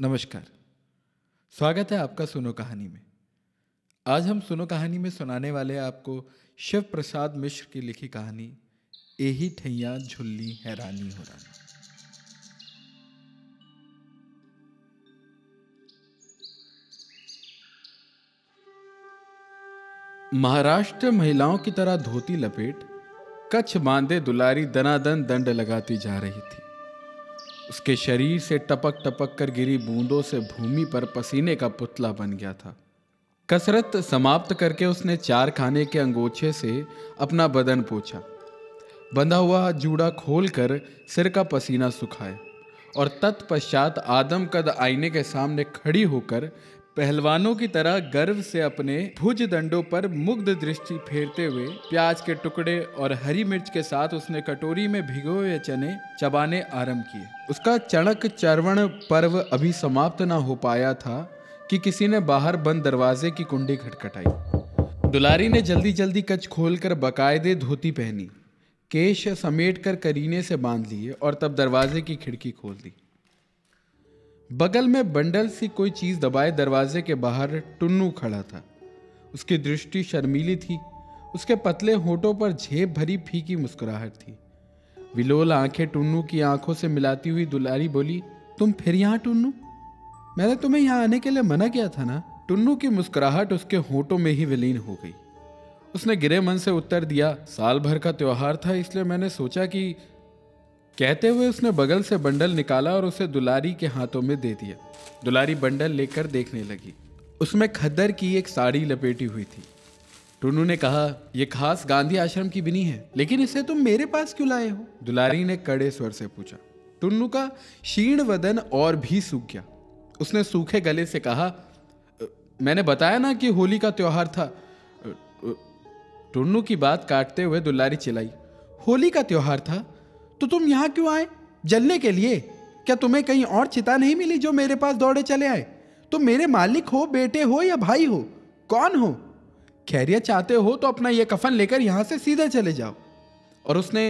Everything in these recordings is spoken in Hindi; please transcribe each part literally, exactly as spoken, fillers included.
नमस्कार, स्वागत है आपका सुनो कहानी में। आज हम सुनो कहानी में सुनाने वाले आपको शिव प्रसाद मिश्र की लिखी कहानी एही ठैया झुल्ली हैरानी हो रानी। महाराष्ट्र महिलाओं की तरह धोती लपेट कच्छ बांधे दुलारी दनादन दंड लगाती जा रही थी। उसके शरीर से टपक टपक कर गिरी बूंदों से भूमि पर पसीने का पुतला बन गया था। कसरत समाप्त करके उसने चार खाने के अंगोछे से अपना बदन पोंछा, बंधा हुआ जूड़ा खोलकर सिर का पसीना सुखाया और तत्पश्चात आदम कद आईने के सामने खड़ी होकर पहलवानों की तरह गर्व से अपने भुज दंडों पर मुग्ध दृष्टि फेरते हुए प्याज के टुकड़े और हरी मिर्च के साथ उसने कटोरी में भिगोए हुए चने चबाने आरंभ किए। उसका चणक चरवण पर्व अभी समाप्त न हो पाया था कि किसी ने बाहर बंद दरवाजे की कुंडी खटखटाई। दुलारी ने जल्दी जल्दी कच खोलकर बाकायदे धोती पहनी, केश समेट कर करीने से बांध लिए और तब दरवाजे की खिड़की खोल दी। बगल में बंडल सी कोई चीज़ दबाए दरवाजे के बाहर टुन्नू खड़ा था। उसकी दृष्टि शर्मीली थी, उसके पतले होठों पर झेप भरी फीकी मुस्कुराहट थी। विलोल आंखें टुन्नू की आंखों से मिलाती हुई दुलारी बोली, तुम फिर यहाँ टुन्नू? मैंने तुम्हें यहाँ आने के लिए मना किया था ना। टुन्नू की मुस्कुराहट उसके होठों में ही विलीन हो गई। उसने गिरे मन से उत्तर दिया, साल भर का त्योहार था इसलिए मैंने सोचा कि। कहते हुए उसने बगल से बंडल निकाला और उसे दुलारी के हाथों में दे दिया। दुलारी बंडल लेकर देखने लगी, उसमें खद्दर की एक साड़ी लपेटी हुई थी। टुन्नू ने कहा, यह खास गांधी आश्रम की बिनी है, लेकिन इसे तुम मेरे पास क्यों लाए हो? दुलारी ने कड़े स्वर से पूछा। टुन्नू का क्षीण वदन और भी सूख गया। उसने सूखे गले से कहा, मैंने बताया ना कि होली का त्योहार था। टुन्नू की बात काटते हुए दुलारी चिल्लाई, होली का त्योहार था तो तुम यहाँ क्यों आए? जलने के लिए? क्या तुम्हें कहीं और चिता नहीं मिली जो मेरे पास दौड़े चले आए? तुम मेरे मालिक हो, बेटे हो या भाई हो, कौन हो? खैरियत चाहते हो तो अपना यह कफन लेकर यहाँ से सीधे चले जाओ। और उसने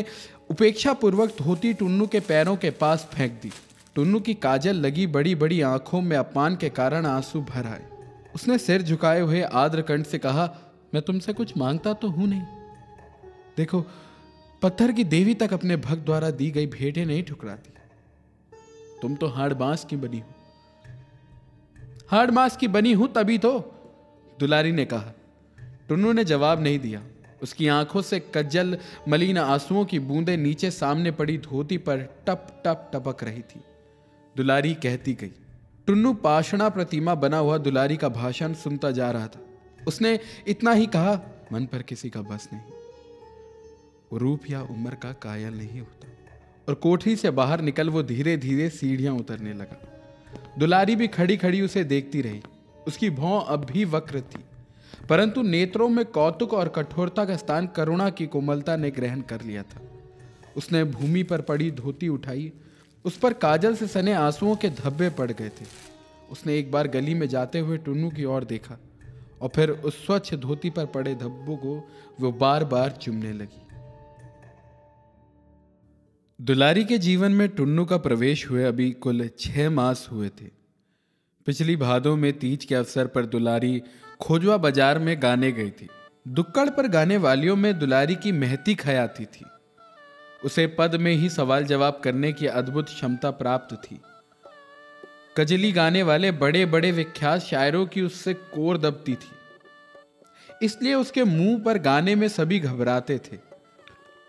उपेक्षापूर्वक धोती टुन्नू के पैरों के पास फेंक दी। टुन्नू की काजल लगी बड़ी बड़ी आंखों में अपमान के कारण आंसू भर आए। उसने सिर झुकाए हुए आद्रकंठ से कहा, मैं तुमसे कुछ मांगता तो हूँ नहीं। देखो, पत्थर की देवी तक अपने भक्त द्वारा दी गई भेंटें नहीं ठुकराती। तुम तो हाड़ बांस की बनी हो। हाड़ बांस की बनी हूं तभी तो, दुलारी ने कहा। टुन्नू ने जवाब नहीं दिया। उसकी आंखों से कज्जल मलिन आंसुओं की बूंदें नीचे सामने पड़ी धोती पर टप टप टपक रही थी। दुलारी कहती गई। टुन्नू पाषाण प्रतिमा बना हुआ दुलारी का भाषण सुनता जा रहा था। उसने इतना ही कहा, मन पर किसी का बस नहीं, रूप या उम्र का कायल नहीं होता। और कोठरी से बाहर निकल वो धीरे धीरे सीढ़ियां उतरने लगा। दुलारी भी खड़ी खड़ी उसे देखती रही। उसकी भौं अब भी वक्र थी, परंतु नेत्रों में कौतुक और कठोरता का स्थान करुणा की कोमलता ने ग्रहण कर लिया था। उसने भूमि पर पड़ी धोती उठाई, उस पर काजल से सने आंसुओं के धब्बे पड़ गए थे। उसने एक बार गली में जाते हुए टुन्नू की ओर देखा और फिर उस स्वच्छ धोती पर पड़े धब्बों को वो बार बार चूमने लगी। दुलारी के जीवन में टुन्नू का प्रवेश हुए अभी कुल छः मास हुए थे। पिछली भादों में तीज के अवसर पर दुलारी खोजवा बाजार में गाने गई थी। दुक्कड़ पर गाने वालियों में दुलारी की महती खयाती थी। उसे पद में ही सवाल जवाब करने की अद्भुत क्षमता प्राप्त थी। कजली गाने वाले बड़े बड़े विख्यात शायरों की उससे कोर दबती थी, इसलिए उसके मुंह पर गाने में सभी घबराते थे।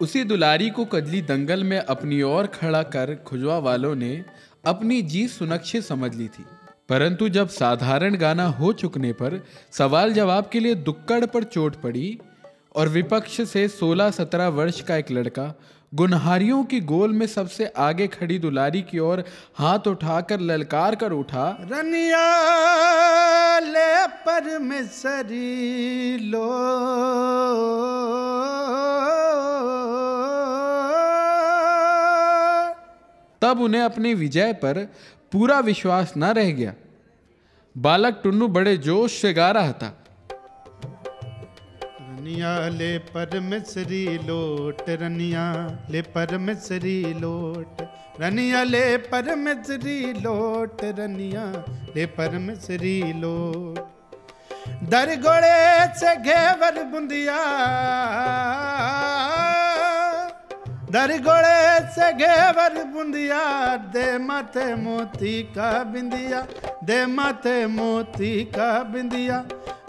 उसी दुलारी को कजली दंगल में अपनी ओर खड़ा कर खोजवा वालों ने अपनी जीत सुनिश्चित समझ ली थी, परंतु जब साधारण गाना हो चुकने पर सवाल जवाब के लिए दुक्कड़ पर चोट पड़ी और विपक्ष से सोलह सत्रह वर्ष का एक लड़का गुनहारियों की गोल में सबसे आगे खड़ी दुलारी की ओर हाथ उठाकर ललकार कर उठा, रनिया ले पर में सरी लो तब उन्हें अपनी विजय पर पूरा विश्वास न रह गया। बालक टुन्नू बड़े जोश से गा रहा था, रनिया ले परमेश्वरी लोट, रनिया ले परमेश्वरी लोट, रनिया ले पर मिसरी लोट, रनिया ले पर मिसरी लोट। दरगोड़े से घेवर बुंदिया, दरगोड़े से घेवर बुंदिया, दे माथे मोती का बिंदिया, दे माथे मोती का बिंदिया।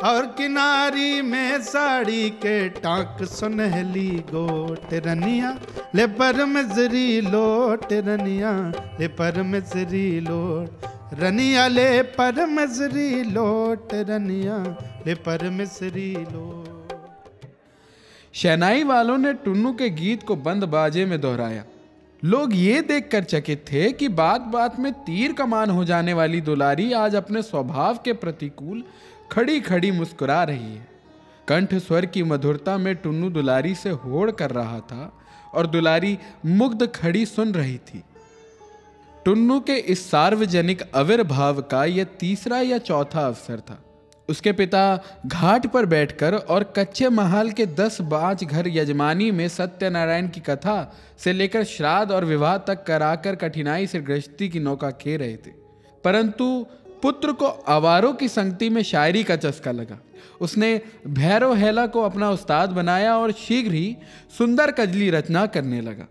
और किनारी में साड़ी के टांक सुनहली गोट, रनिया ले पर मिसरी लोट, रनिया ले पर मिसरी लोट। रनिया ले पर मिसरी लोट, रनिया ले पर मिसरी लोट। शहनाई वालों ने टुन्नू के गीत को बंद बाजे में दोहराया। लोग ये देखकर चकित थे कि बात बात में तीर कमान हो जाने वाली दुलारी आज अपने स्वभाव के प्रतिकूल खड़ी खड़ी मुस्कुरा रही है। कंठ स्वर की मधुरता में टुन्नू दुलारी से होड़ कर रहा था और दुलारी मुग्ध खड़ी सुन रही थी। टुन्नू के इस सार्वजनिक आविर्भाव का यह तीसरा या चौथा अवसर था। उसके पिता घाट पर बैठकर और कच्चे महाल के दस बाँच घर यजमानी में सत्यनारायण की कथा से लेकर श्राद्ध और विवाह तक कराकर कठिनाई से गृहस्थी की नौका खे रहे थे, परंतु पुत्र को आवारों की संगति में शायरी का चस्का लगा। उसने भैरव हेला को अपना उस्ताद बनाया और शीघ्र ही सुंदर कजली रचना करने लगा।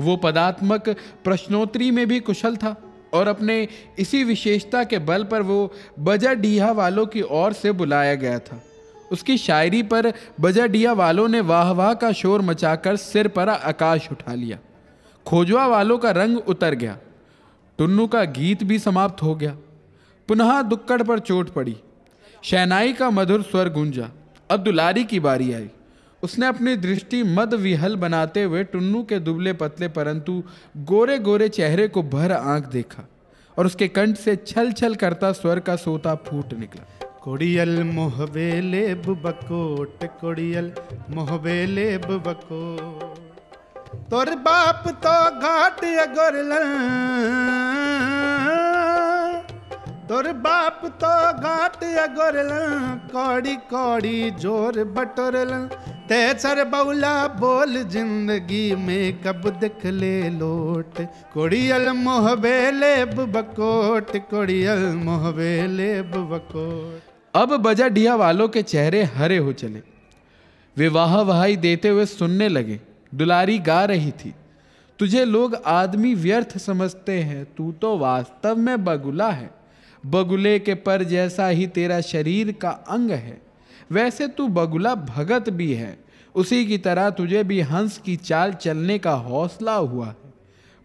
वो पदात्मक प्रश्नोत्तरी में भी कुशल था और अपने इसी विशेषता के बल पर वो बजा डिया वालों की ओर से बुलाया गया था। उसकी शायरी पर बजा डिया वालों ने वाह वाह का शोर मचाकर सिर पर आकाश उठा लिया। खोजवा वालों का रंग उतर गया। टुन्नू का गीत भी समाप्त हो गया। पुनः दुक्कड़ पर चोट पड़ी। शहनाई का मधुर स्वर गूंजा। अब दुलारी की बारी आई। उसने अपनी दृष्टि मद विहल बनाते हुए टुन्नू के दुबले पतले परंतु गोरे गोरे चेहरे को भर आंख देखा और उसके कंठ से छल छल करता स्वर का सोता फूट निकला। कोड़ियल मोहबेले बकोट, कोड़ियल मोहबेले बकोट। तोर बाप तो घाट अगोरल, तोर बाप तो घाट अगोरल। कौड़ी कौड़ी जोर बटोरल। तेसर बउला बोल जिंदगी में कब दिखले लोट। कोड़ियल मोहबेले बकोट, कोड़ियल मोहबेले बकोट। अब बजा डिया वालों के चेहरे हरे हो चले। वे वाह वहाई देते हुए सुनने लगे। दुलारी गा रही थी। तुझे लोग आदमी व्यर्थ समझते हैं, तू तो वास्तव में बगुला है। बगुले के पर जैसा ही तेरा शरीर का अंग है, वैसे तू बगुला भगत भी है। उसी की तरह तुझे भी हंस की चाल चलने का हौसला हुआ है,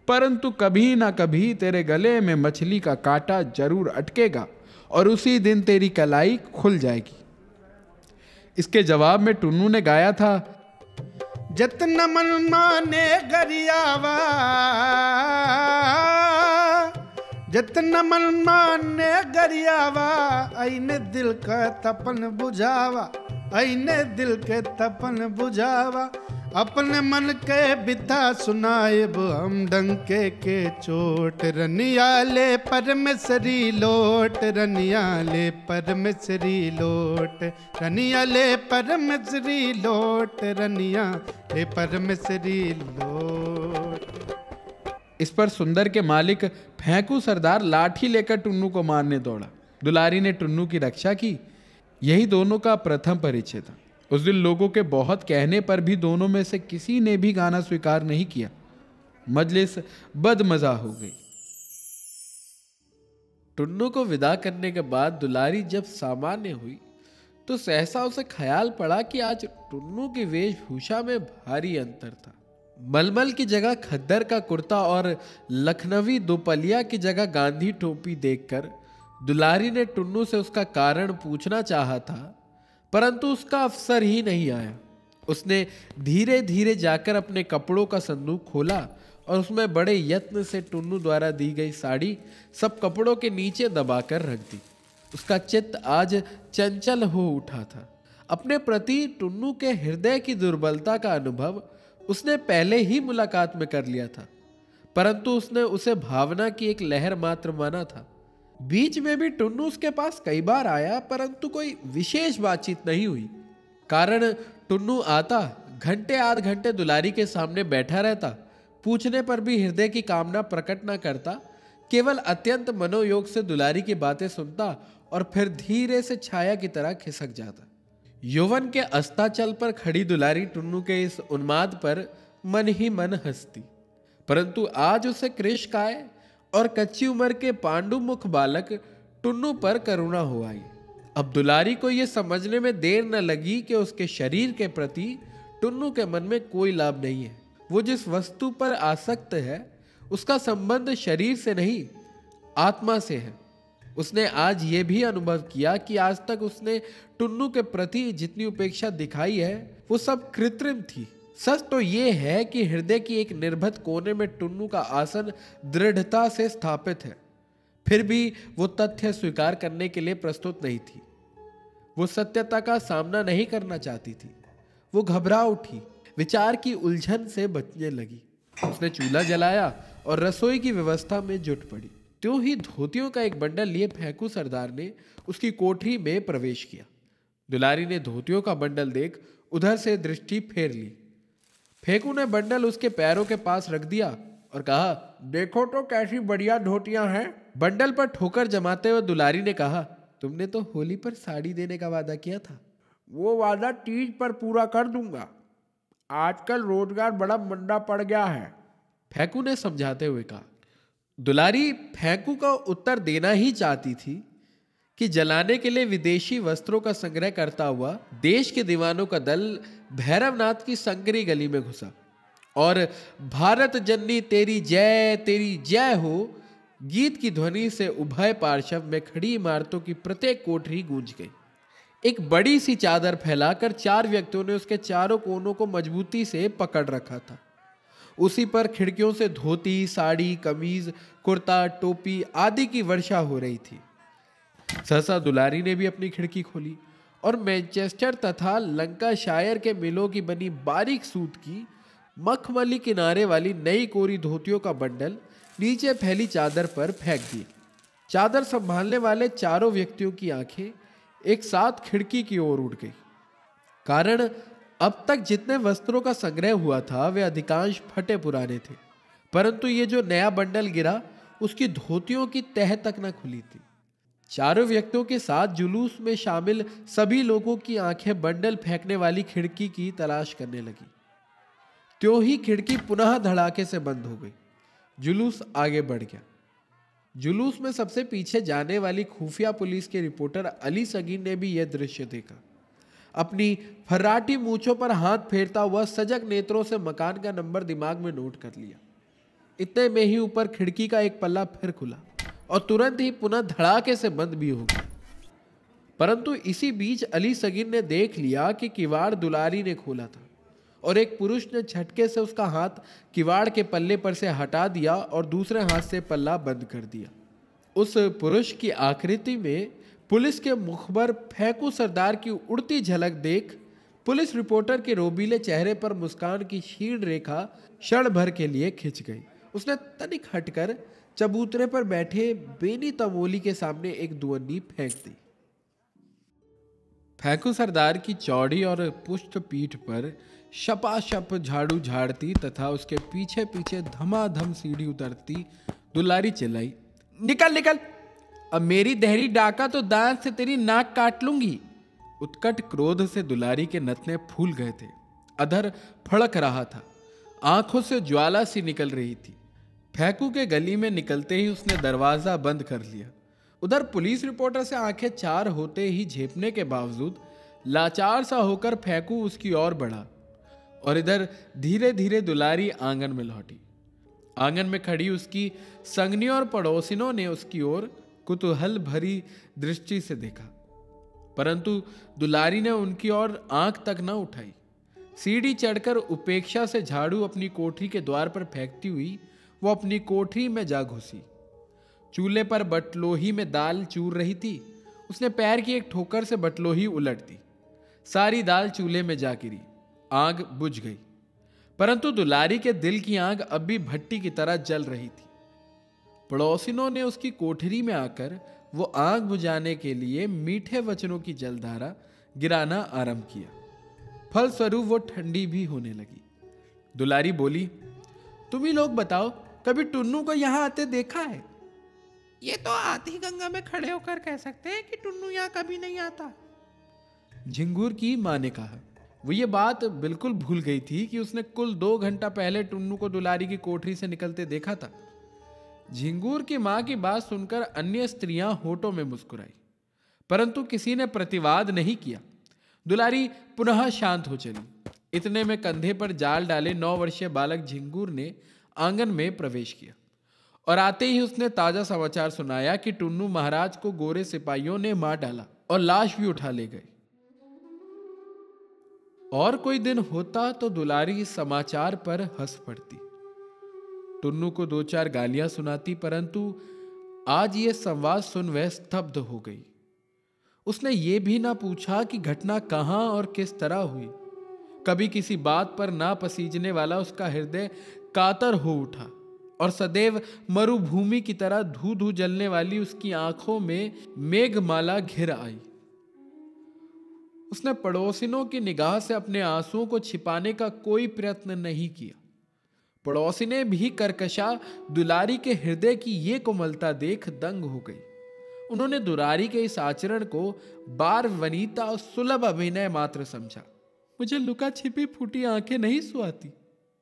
परंतु कभी ना कभी तेरे गले में मछली का कांटा जरूर अटकेगा और उसी दिन तेरी कलाई खुल जाएगी। इसके जवाब में टुन्नू ने गाया था, जतना मनमाने गरियावा, जतना मनमाने गरियावा। आईने दिल का तपन बुझावा, आईने दिल के तपन बुझावा। अपने मन के बिता सुनाएब हम डंके के चोट। रनिया ले पर मिसरी लोट, रनिया ले पर मिसरी लोट। रनिया ले पर मिसरी लोट, रनिया ले पर मिसरी लोट। इस पर सुंदर के मालिक फैंकू सरदार लाठी लेकर टुन्नू को मारने दौड़ा। दुलारी ने टुन्नू की रक्षा की। यही दोनों का प्रथम परिचय था। उस दिन लोगों के बहुत कहने पर भी दोनों में से किसी ने भी गाना स्वीकार नहीं किया। मजलिस बदमजा हो गई। टुन्नू को विदा करने के बाद दुलारी जब सामान्य हुई तो सहसा उसे ख्याल पड़ा कि आज टुन्नू की वेशभूषा में भारी अंतर था। मलमल की जगह खद्दर का कुर्ता और लखनवी दोपलिया की जगह गांधी टोपी देखकर दुलारी ने टुन्नू से उसका कारण पूछना चाहा था, परंतु उसका अवसर ही नहीं आया। उसने धीरे धीरे जाकर अपने कपड़ों का संदूक खोला और उसमें बड़े यत्न से टुन्नू द्वारा दी गई साड़ी सब कपड़ों के नीचे दबाकर रख दी। उसका चित्त आज चंचल हो उठा था। अपने प्रति टुन्नू के हृदय की दुर्बलता का अनुभव उसने पहले ही मुलाकात में कर लिया था, परंतु उसने उसे भावना की एक लहर मात्र माना था। बीच में भी टुन्नू उसके पास कई बार आया, परंतु कोई विशेष बातचीत नहीं हुई। कारण टुन्नू आता घंटे आध घंटे दुलारी के सामने बैठा रहता, पूछने पर भी हृदय की कामना प्रकट न करता, केवल अत्यंत मनोयोग से दुलारी की बातें सुनता और फिर धीरे से छाया की तरह खिसक जाता। यौवन के अस्ताचल पर खड़ी दुलारी टुन्नू के इस उन्माद पर मन ही मन हंसती, परंतु आज उसे कृष्ण काय और कच्ची उम्र के पांडुमुख बालक टुन्नू पर करुणा हो आई। अब दुलारी को यह समझने में देर न लगी कि उसके शरीर के प्रति टुन्नू के मन में कोई लाभ नहीं है। वो जिस वस्तु पर आसक्त है उसका संबंध शरीर से नहीं आत्मा से है। उसने आज ये भी अनुभव किया कि आज तक उसने टुन्नू के प्रति जितनी उपेक्षा दिखाई है वो सब कृत्रिम थी। सच तो ये है कि हृदय की एक निर्भत कोने में टुन्नू का आसन दृढ़ता से स्थापित है, फिर भी वो तथ्य स्वीकार करने के लिए प्रस्तुत नहीं थी। वो सत्यता का सामना नहीं करना चाहती थी। वो घबरा उठी, विचार की उलझन से बचने लगी। उसने चूल्हा जलाया और रसोई की व्यवस्था में जुट पड़ी। त्यों ही धोतियों का एक बंडल लिए फेंकू सरदार ने उसकी कोठरी में प्रवेश किया। दुलारी ने धोतियों का बंडल देख उधर से दृष्टि फेर ली। फेंकू ने बंडल उसके पैरों के पास रख दिया और कहा, देखो तो कैसी बढ़िया धोतियां हैं। बंडल पर ठोकर जमाते हुए दुलारी ने कहा, तुमने तो होली पर साड़ी देने का वादा किया था। वो वादा तीज पर पूरा कर दूंगा। आजकल रोजगार बड़ा मंदा पड़ गया है, फेंकू ने समझाते हुए कहा। दुलारी फेंकू का उत्तर देना ही चाहती थी कि जलाने के लिए विदेशी वस्त्रों का संग्रह करता हुआ देश के दीवानों का दल भैरवनाथ की संकरी गली में घुसा और भारत जननी तेरी जय तेरी जय हो गीत की ध्वनि से उभय पार्श्व में खड़ी इमारतों की प्रत्येक कोठरी गूंज गई। एक बड़ी सी चादर फैलाकर चार व्यक्तियों ने उसके चारों कोनों को मजबूती से पकड़ रखा था। उसी पर खिड़कियों से धोती, साड़ी, कमीज, कुर्ता, टोपी आदि की वर्षा हो रही थी। सहसा दुलारी ने भी अपनी खिड़की खोली और मैनचेस्टर तथा लंकाशायर के मिलों की बनी बारीक सूत की मखमली किनारे वाली नई कोरी धोतियों का बंडल नीचे फैली चादर पर फेंक दिया। चादर संभालने वाले चारों व्यक्तियों की आंखें एक साथ खिड़की की ओर उड़ गई। कारण अब तक जितने वस्त्रों का संग्रह हुआ था वे अधिकांश फटे पुराने थे, परंतु ये जो नया बंडल गिरा उसकी धोतियों की तह तक न खुली थी। चारों व्यक्तियों के साथ जुलूस में शामिल सभी लोगों की आंखें बंडल फेंकने वाली खिड़की की तलाश करने लगी। त्यों ही खिड़की पुनः धड़ाके से बंद हो गई। जुलूस आगे बढ़ गया। जुलूस में सबसे पीछे जाने वाली खुफिया पुलिस के रिपोर्टर अली सगीर ने भी यह दृश्य देखा। अपनी फर्राटी मूंछों पर हाथ फेरता हुआ सजग नेत्रों से मकान का नंबर दिमाग में नोट कर लिया। इतने में ही ऊपर खिड़की का एक पल्ला फिर खुला और तुरंत ही पुनः धड़ाके से बंद भी हो गया। परंतु इसी बीच अली सगीर ने देख लिया कि किवाड़ दुलारी ने खोला था और एक पुरुष ने झटके से उसका हाथ किवाड़ के पल्ले पर से हटा दिया और दूसरे हाथ से पल्ला बंद कर दिया। उस पुरुष की आकृति में पुलिस के मुखबर फेंकू सरदार की उड़ती झलक देख पुलिस रिपोर्टर के रोबीले चेहरे पर मुस्कान की क्षीण रेखा क्षण भर के लिए खिंच गई। उसने तनिक हटकर चबूतरे पर बैठे बेनी तमोली के सामने एक दुवन्नी फेंक दी। फेंकू सरदार की चौड़ी और पुष्ट पीठ पर शपाशप झाड़ू झाड़ती तथा उसके पीछे पीछे धमाधम सीढ़ी उतरती दुलारी चिल्लाई, निकल निकल, अब मेरी देहरी डाका तो दांत से तेरी नाक काट लूंगी। उत्कट क्रोध से दुलारी के नथने फूल गए थे। अधर फड़क रहा था, आंखों से ज्वाला सी निकल रही थी। फेंकू के गली में निकलते ही उसने दरवाज़ा बंद कर लिया। उधर पुलिस रिपोर्टर से आंखें चार होते ही झेपने के बावजूद लाचार सा होकर फेंकू उसकी ओर बढ़ा और इधर धीरे धीरे दुलारी आंगन में लौटी। आंगन में खड़ी उसकी संगनियों और पड़ोसिनों ने उसकी ओर कुतूहल भरी दृष्टि से देखा, परंतु दुलारी ने उनकी ओर आंख तक न उठाई। सीढ़ी चढ़कर उपेक्षा से झाड़ू अपनी कोठरी के द्वार पर फेंकती हुई वो अपनी कोठरी में जा घुसी। चूल्हे पर बटलोही में दाल चूर रही थी। उसने पैर की एक ठोकर से बटलोही उलट दी। सारी दाल चूल्हे में जा गिरी। आग बुझ गई, परंतु दुलारी के दिल की आग अब भी भट्टी की तरह जल रही थी। पड़ोसिनों ने उसकी कोठरी में आकर वो आग बुझाने के लिए मीठे वचनों की जलधारा गिराना आरंभ किया। फलस्वरूप वो ठंडी भी होने लगी। दुलारी बोली, तुम ही लोग बताओ, कभी टुन्नू को यहाँ आते देखा है? ये तो आधी गंगा में खड़े होकर कह सकते हैं कि टुन्नू यहाँ कभी नहीं आता, झिंगूर की माँ ने कहा। वो ये बात बिल्कुल भूल गई थी कि उसने कुल दो घंटा पहले टुन्नू को दुलारी की कोठरी से निकलते देखा था। झिंगूर की माँ की बात सुनकर अन्य स्त्रियां होठों में मुस्कुराई, परंतु किसी ने प्रतिवाद नहीं किया। दुलारी पुनः शांत हो चली। इतने में कंधे पर जाल डाले नौ वर्षीय बालक झिंगूर ने आंगन में प्रवेश किया और आते ही उसने ताजा समाचार सुनाया कि टुन्नू महाराज को गोरे सिपाहियों ने मार डाला और लाश भी उठा ले गए। और कोई दिन होता तो दुलारी समाचार पर हंस पड़ती, टुन्नू को दो चार गालियां सुनाती, परंतु आज ये संवाद सुन वह स्तब्ध हो गई। उसने ये भी ना पूछा कि घटना कहाँ और किस तरह हुई। कभी किसी बात पर ना पसीजने वाला उसका हृदय कातर हो उठा और सदैव मरुभूमि की तरह धू धू जलने वाली उसकी आंखों में मेघमाला घिर आई। उसने पड़ोसिनों की निगाह से अपने आंसुओं को छिपाने का कोई प्रयत्न नहीं किया। पड़ोसिने भी करकशा दुलारी के हृदय की ये कोमलता देख दंग हो गई। उन्होंने दुलारी के इस आचरण को बार वनीता और सुलभ अभिनय मात्र समझा। मुझे लुका छिपी फूटी आंखें नहीं सुहाती,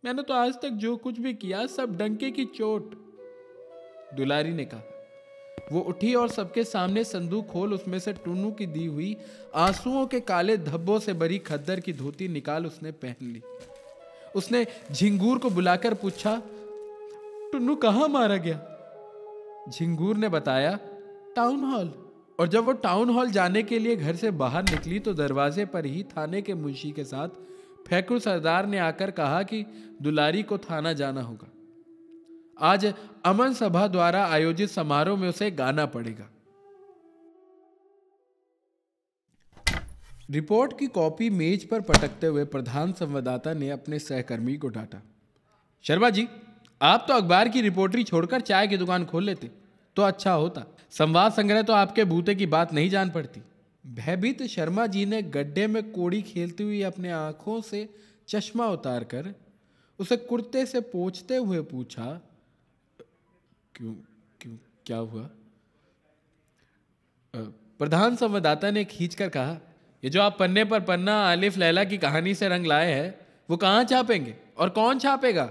मैंने तो आज तक जो कुछ भी किया सब डंके की चोट, दुलारी ने कहा। वो उठी और सबके सामने संदूक खोल उसमें से टुन्नू की दी हुई आंसुओं के काले धब्बों से भरी खद्दर की धोती निकाल उसने पहन ली। उसने झिंगूर को बुलाकर पूछा, टुन्नू कहाँ मारा गया? झिंगूर ने बताया, टाउन हॉल। और जब वो टाउन हॉल जाने के लिए घर से बाहर निकली तो दरवाजे पर ही थाने के मुंशी के साथ फैकू सरदार ने आकर कहा कि दुलारी को थाना जाना होगा, आज अमन सभा द्वारा आयोजित समारोह में उसे गाना पड़ेगा। रिपोर्ट की कॉपी मेज पर पटकते हुए प्रधान संवाददाता ने अपने सहकर्मी को डांटा, शर्मा जी, आप तो अखबार की रिपोर्टरी छोड़कर चाय की दुकान खोल लेते तो अच्छा होता, संवाद संग्रह तो आपके बूते की बात नहीं जान पड़ती। भयभीत शर्मा जी ने गड्ढे में कोड़ी खेलती हुई अपने आंखों से चश्मा उतारकर उसे कुर्ते से पोंछते हुए पूछा, क्यों क्यों क्या हुआ? प्रधान संवाददाता ने खींचकर कहा, ये जो आप पन्ने पर पन्ना आलिफ लैला की कहानी से रंग लाए हैं वो कहाँ छापेंगे और कौन छापेगा?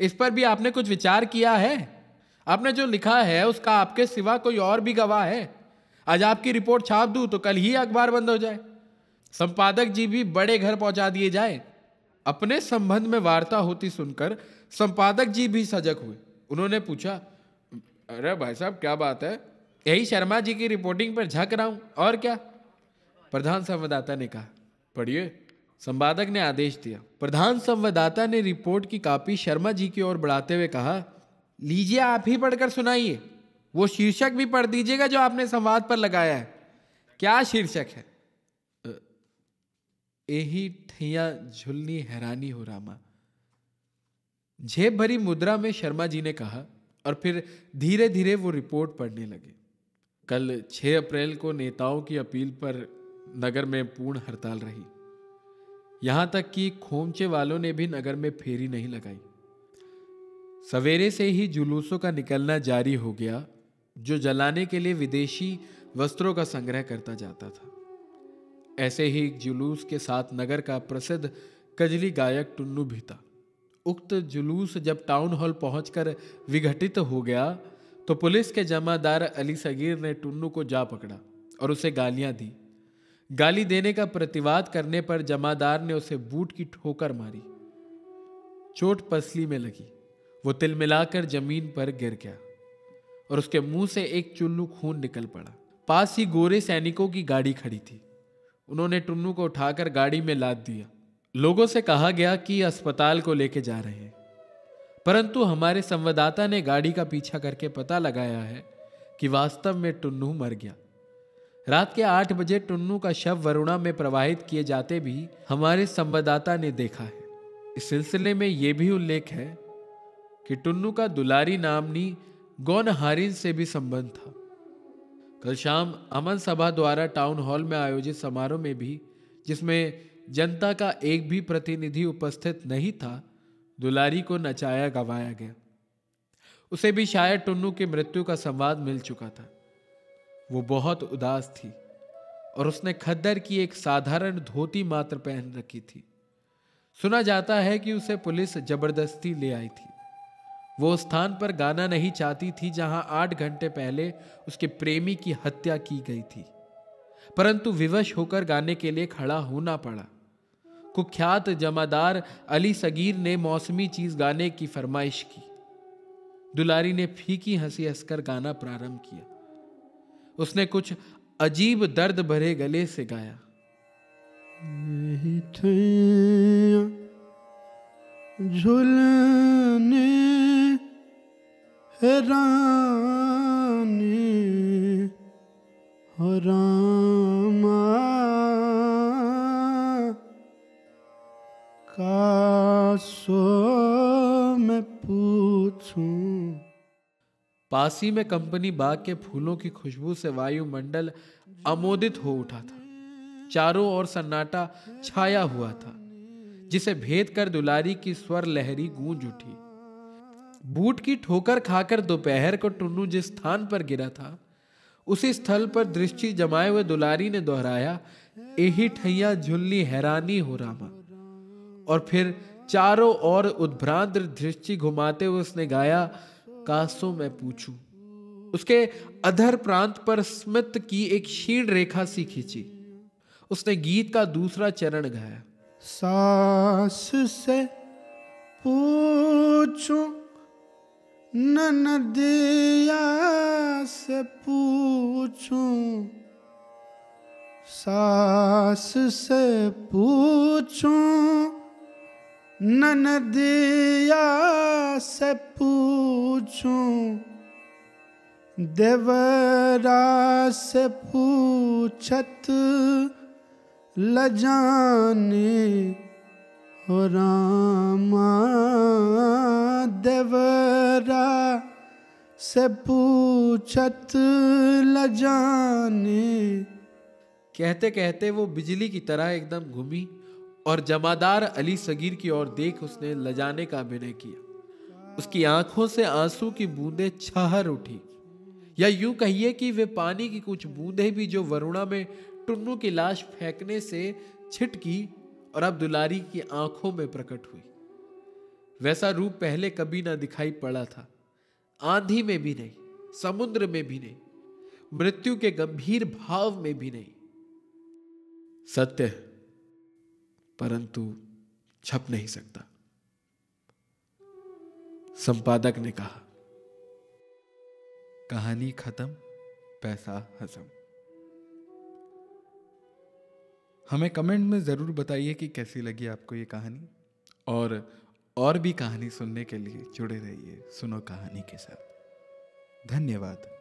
इस पर भी आपने कुछ विचार किया है? आपने जो लिखा है उसका आपके सिवा कोई और भी गवाह है? आज आपकी रिपोर्ट छाप दूं तो कल ही अखबार बंद हो जाए, संपादक जी भी बड़े घर पहुंचा दिए जाए। अपने संबंध में वार्ता होती सुनकर संपादक जी भी सजग हुए। उन्होंने पूछा, अरे भाई साहब क्या बात है, यही शर्मा जी की रिपोर्टिंग पर झक रहा हूँ और क्या। प्रधान संवाददाता ने कहा, पढ़िए, संपादक ने आदेश दिया। प्रधान संवाददाता ने रिपोर्ट की कापी शर्मा जी की ओर बढ़ाते हुए कहा, लीजिए आप ही पढ़कर सुनाइए, वो शीर्षक भी पढ़ दीजिएगा जो आपने संवाद पर लगाया है। क्या शीर्षक है? एही ठिया झुलनी हैरानी हो रामा, झेप भरी मुद्रा में शर्मा जी ने कहा और फिर धीरे धीरे वो रिपोर्ट पढ़ने लगे। कल छह अप्रैल को नेताओं की अपील पर नगर में पूर्ण हड़ताल रही, यहां तक कि खोमचे वालों ने भी नगर में फेरी नहीं लगाई। सवेरे से ही जुलूसों का निकलना जारी हो गया, जो जलाने के लिए विदेशी वस्त्रों का संग्रह करता जाता था। ऐसे ही एक जुलूस के साथ नगर का प्रसिद्ध कजली गायक टुन्नू भी था। उक्त जुलूस जब टाउन हॉल पहुंचकर विघटित हो गया तो पुलिस के जमादार अली सगीर ने टुन्नू को जा पकड़ा और उसे गालियां दी। गाली देने का प्रतिवाद करने पर जमादार ने उसे बूट की ठोकर मारी, चोट पसली में लगी। वो तिलमिलाकर जमीन पर गिर गया और उसके मुंह से एक चुल्लू खून निकल पड़ा। पास ही गोरे सैनिकों की गाड़ी खड़ी थी, उन्होंने टुन्नू को उठाकर गाड़ी में लाद दिया। लोगों से कहा गया कि अस्पताल को लेके जा रहे हैं, परंतु हमारे संवाददाता ने गाड़ी का पीछा करके पता लगाया है कि वास्तव में टुन्नू मर गया। रात के आठ बजे टुन्नू का शव वरुणा में प्रवाहित किए जाते भी हमारे संवाददाता ने देखा है। इस सिलसिले में यह भी उल्लेख है कि टुन्नू का दुलारी नामनी गौनहारिन से भी संबंध था। कल शाम अमन सभा द्वारा टाउन हॉल में आयोजित समारोह में भी, जिसमें जनता का एक भी प्रतिनिधि उपस्थित नहीं था, दुलारी को नचाया गवाया गया। उसे भी शायद टुन्नू की मृत्यु का संवाद मिल चुका था। वो बहुत उदास थी और उसने खद्दर की एक साधारण धोती मात्र पहन रखी थी। सुना जाता है कि उसे पुलिस जबरदस्ती ले आई थी। वो स्थान पर गाना नहीं चाहती थी जहां आठ घंटे पहले उसके प्रेमी की हत्या की गई थी, परंतु विवश होकर गाने के लिए खड़ा होना पड़ा। कुख्यात जमादार अली सगीर ने मौसमी चीज गाने की फरमाइश की। दुलारी ने फीकी हंसी हंसकर गाना प्रारंभ किया। उसने कुछ अजीब दर्द भरे गले से गाया, झुलने हैरानी हो रामा काशो मैं पूछूं। पासी में कंपनी बाग के फूलों की खुशबू से वायुमंडल आमोदित हो उठा था। चारों ओर सन्नाटा छाया हुआ था जिसे भेद कर दुलारी की स्वर लहरी गूंज उठी। बूट की ठोकर खाकर दोपहर को टुन्नू जिस स्थान पर गिरा था उसी स्थल पर दृष्टि जमाए हुए दुलारी ने दोहराया, एही ठैया झुल्ली हैरानी हो रामा। और फिर चारों ओर उद्भ्रांत दृष्टि घुमाते हुए उसने गाया, कासों मैं पूछूं। उसके अधर प्रांत पर स्मित की एक क्षीण रेखा सी खींची। उसने गीत का दूसरा चरण गाया, सास से पूछूं ननदिया से पूछूं, सास से पूछूं ननदिया से पूछूं, देवरा से पूछत लजाने हो रामा, देवरा से पूछत लजाने। कहते कहते वो बिजली की तरह एकदम घूमी और जमादार अली सगीर की ओर देख उसने लजाने का अभिनय किया। उसकी आंखों से आंसू की बूंदें छहर उठी, या यूं कहिए कि वे पानी की कुछ बूंदें भी जो वरुणा में टुन्नू की लाश फेंकने से छिटकी और अब दुलारी की आंखों में प्रकट हुई। वैसा रूप पहले कभी ना दिखाई पड़ा था, आंधी में भी नहीं, समुद्र में भी नहीं, मृत्यु के गंभीर भाव में भी नहीं। सत्य है परंतु छप नहीं सकता, संपादक ने कहा। कहानी खत्म, पैसा हजम। हमें कमेंट में ज़रूर बताइए कि कैसी लगी आपको ये कहानी, और और भी कहानी सुनने के लिए जुड़े रहिए सुनो कहानी के साथ। धन्यवाद।